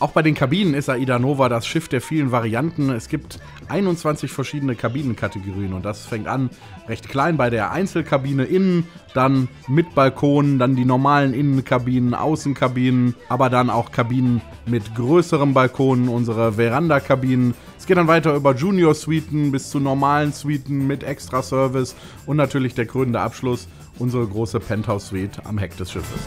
Auch bei den Kabinen ist AIDAnova das Schiff der vielen Varianten. Es gibt 21 verschiedene Kabinenkategorien und das fängt an recht klein bei der Einzelkabine innen, dann mit Balkonen, dann die normalen Innenkabinen, Außenkabinen, aber dann auch Kabinen mit größeren Balkonen, unsere Verandakabinen. Es geht dann weiter über Junior-Suiten bis zu normalen Suiten mit Extra-Service und natürlich der krönende Abschluss, unsere große Penthouse-Suite am Heck des Schiffes.